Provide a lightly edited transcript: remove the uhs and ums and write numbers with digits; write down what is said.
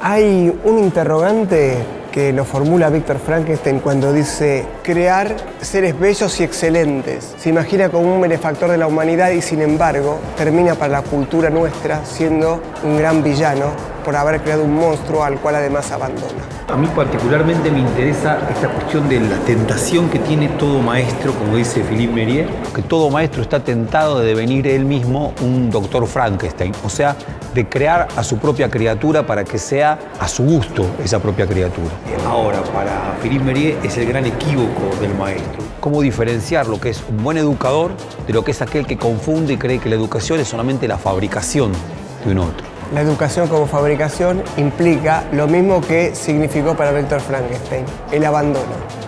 Hay un interrogante que lo formula Víctor Frankenstein cuando dice crear seres bellos y excelentes. Se imagina como un benefactor de la humanidad y sin embargo termina para la cultura nuestra siendo un gran villano por haber creado un monstruo al cual además abandona. A mí particularmente me interesa esta cuestión de la tentación que tiene todo maestro, como dice Philippe Meirieu, que todo maestro está tentado de devenir él mismo un doctor Frankenstein, o sea, de crear a su propia criatura para que sea a su gusto esa propia criatura. Ahora, para Philippe Meirieu es el gran equívoco del maestro. ¿Cómo diferenciar lo que es un buen educador de lo que es aquel que confunde y cree que la educación es solamente la fabricación de un otro? La educación como fabricación implica lo mismo que significó para Víctor Frankenstein, el abandono.